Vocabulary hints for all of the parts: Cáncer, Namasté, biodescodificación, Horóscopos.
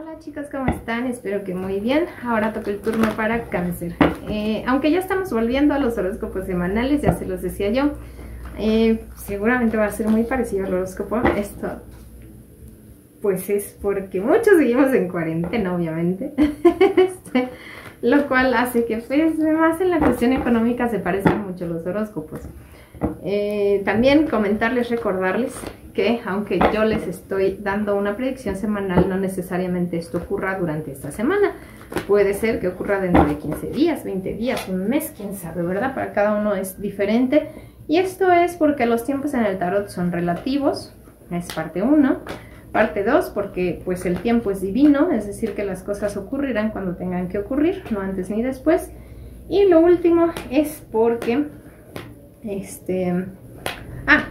Hola chicas, ¿cómo están? Espero que muy bien. Ahora toca el turno para Cáncer. Aunque ya estamos volviendo a los horóscopos semanales, ya se los decía yo, seguramente va a ser muy parecido al horóscopo. Esto pues es porque muchos seguimos en cuarentena, obviamente. Lo cual hace que pues, más en la cuestión económica se parezcan mucho los horóscopos. También comentarles, recordarles que aunque yo les estoy dando una predicción semanal, no necesariamente esto ocurra durante esta semana. Puede ser que ocurra dentro de 15 días, 20 días, un mes, quién sabe, ¿verdad? Para cada uno es diferente. Y esto es porque los tiempos en el tarot son relativos, es parte 1. Parte 2, porque pues el tiempo es divino, es decir que las cosas ocurrirán cuando tengan que ocurrir, no antes ni después. Y lo último es porque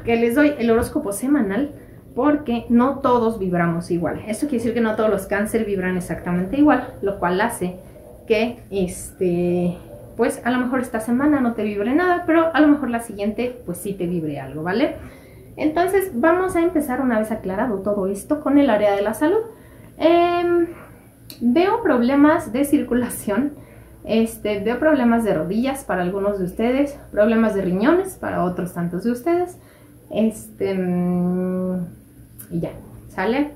que les doy el horóscopo semanal porque no todos vibramos igual. Esto quiere decir que no todos los Cáncer vibran exactamente igual, lo cual hace que pues a lo mejor esta semana no te vibre nada, pero a lo mejor la siguiente pues sí te vibre algo, ¿vale? Entonces vamos a empezar, una vez aclarado todo esto, con el área de la salud. Veo problemas de circulación, veo problemas de rodillas para algunos de ustedes, problemas de riñones para otros tantos de ustedes, y ya, ¿sale?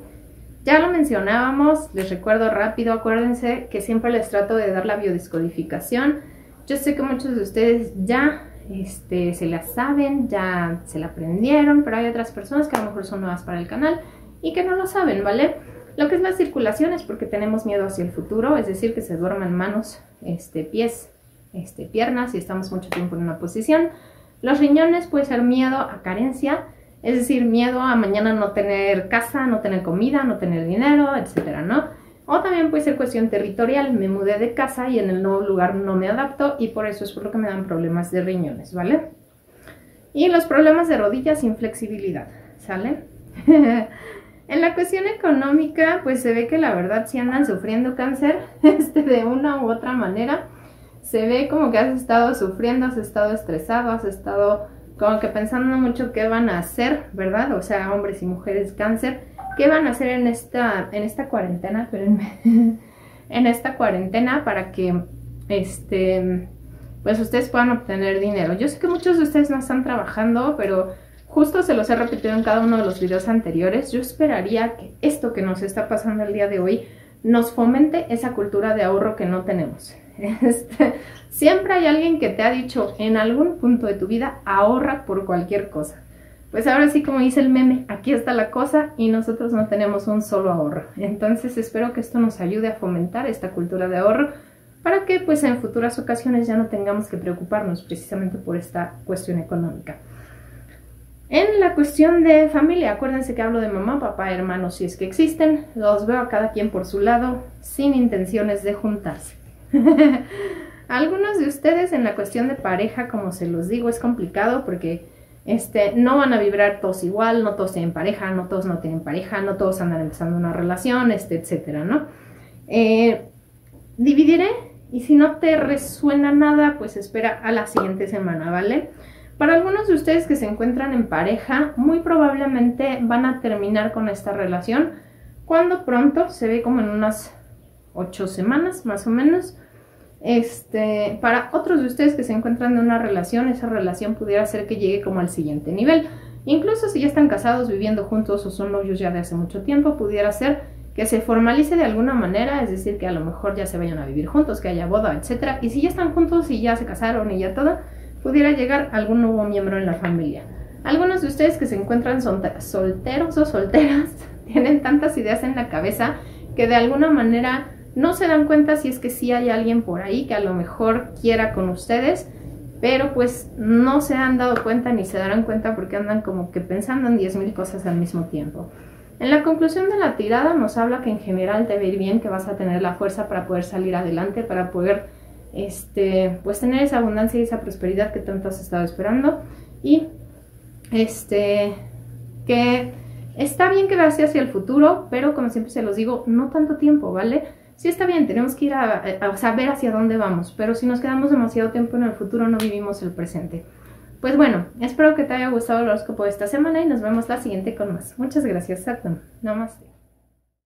Ya lo mencionábamos, les recuerdo rápido, acuérdense que siempre les trato de dar la biodescodificación. Yo sé que muchos de ustedes ya se la saben, ya se la aprendieron, pero hay otras personas que a lo mejor son nuevas para el canal y que no lo saben, ¿vale? Lo que es la circulación es porque tenemos miedo hacia el futuro, es decir, que se duerman manos, pies, piernas, y estamos mucho tiempo en una posición. Los riñones puede ser miedo a carencia, es decir, miedo a mañana no tener casa, no tener comida, no tener dinero, etcétera, ¿no? O también puede ser cuestión territorial, me mudé de casa y en el nuevo lugar no me adapto y por eso es por lo que me dan problemas de riñones, ¿vale? Y los problemas de rodillas, inflexibilidad, ¿sale? En la cuestión económica, pues se ve que la verdad sí andan sufriendo, Cáncer, de una u otra manera. Se ve como que has estado sufriendo, has estado estresado, has estado como que pensando mucho qué van a hacer, ¿verdad? O sea, hombres y mujeres Cáncer, ¿qué van a hacer en esta cuarentena? Espérenme. En esta cuarentena para que pues ustedes puedan obtener dinero. Yo sé que muchos de ustedes no están trabajando, pero justo se los he repetido en cada uno de los videos anteriores. Yo esperaría que esto que nos está pasando el día de hoy nos fomente esa cultura de ahorro que no tenemos. Siempre hay alguien que te ha dicho en algún punto de tu vida ahorra por cualquier cosa. Pues ahora sí, como dice el meme, aquí está la cosa y nosotros no tenemos un solo ahorro. Entonces espero que esto nos ayude a fomentar esta cultura de ahorro para que pues en futuras ocasiones ya no tengamos que preocuparnos precisamente por esta cuestión económica. En la cuestión de familia, acuérdense que hablo de mamá, papá, hermanos, si es que existen. Los veo a cada quien por su lado, sin intenciones de juntarse. Algunos de ustedes en la cuestión de pareja, como se los digo, es complicado porque no van a vibrar todos igual, no todos tienen pareja, no todos no tienen pareja, no todos andan empezando una relación, etcétera, ¿no? Dividiré, y si no te resuena nada, pues espera a la siguiente semana, ¿vale? Para algunos de ustedes que se encuentran en pareja, muy probablemente van a terminar con esta relación cuando pronto, se ve como en unas 8 semanas más o menos. Para otros de ustedes que se encuentran en una relación, esa relación pudiera ser que llegue como al siguiente nivel. Incluso si ya están casados, viviendo juntos o son novios ya de hace mucho tiempo, pudiera ser que se formalice de alguna manera, es decir, que a lo mejor ya se vayan a vivir juntos, que haya boda, etc. Y si ya están juntos y ya se casaron y ya todo, pudiera llegar algún nuevo miembro en la familia. Algunos de ustedes que se encuentran solteros o solteras tienen tantas ideas en la cabeza que de alguna manera no se dan cuenta si es que sí hay alguien por ahí que a lo mejor quiera con ustedes, pero pues no se han dado cuenta ni se darán cuenta porque andan como que pensando en 10.000 cosas al mismo tiempo. En la conclusión de la tirada nos habla que en general te va a ir bien, que vas a tener la fuerza para poder salir adelante, para poder pues tener esa abundancia y esa prosperidad que tanto has estado esperando. Y que está bien que veas hacia el futuro, pero como siempre se los digo, no tanto tiempo, ¿vale? Sí está bien, tenemos que ir a saber hacia dónde vamos, pero si nos quedamos demasiado tiempo en el futuro no vivimos el presente. Pues bueno, espero que te haya gustado el horóscopo de esta semana y nos vemos la siguiente con más. Muchas gracias, Saturn. Namasté.